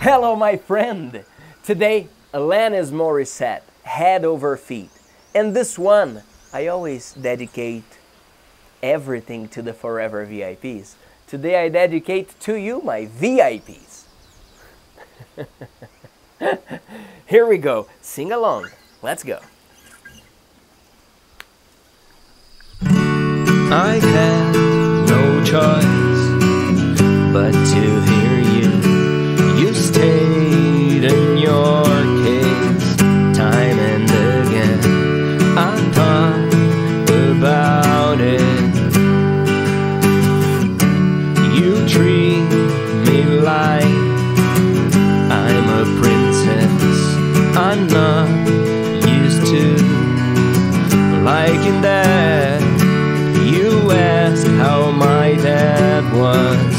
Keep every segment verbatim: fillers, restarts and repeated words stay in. Hello, my friend! Today, Alanis Morissette, Head Over Feet. And this one, I always dedicate everything to the Forever V I Ps. Today, I dedicate to you, my V I Ps. Here we go. Sing along. Let's go. I had no choice but to hear you. You stayed in your case time and again. I thought about it. You treat me like I'm a princess. I'm not used to liking that. You ask how my dad was.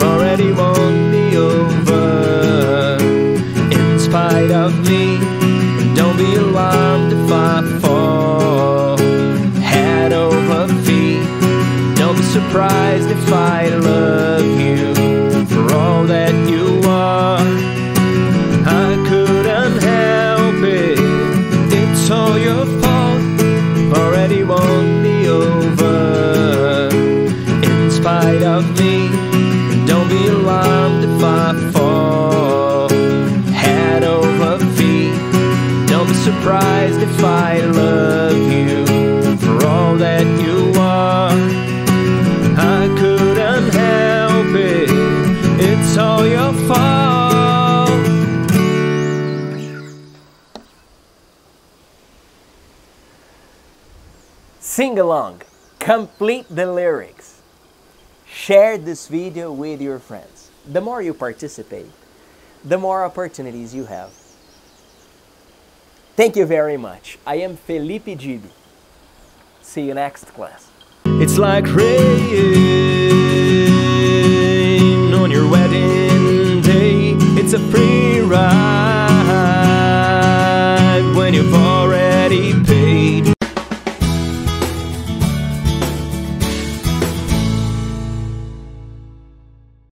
Already won't be over. In spite of me, don't be alarmed if I fall. Head over feet, don't be surprised if I love you for all that you are. I couldn't help it, it's all your fault. Already won't over. In spite of me, don't be alarmed if I fall. Head over feet, don't be surprised if I love you for all that you are. I couldn't help it, it's all your fault. Sing along. Complete the lyrics. Share this video with your friends. The more you participate, the more opportunities you have. Thank you very much. I am Felipe Dib. See you next class. It's like rain on your wedding day. It's a free ride when you're far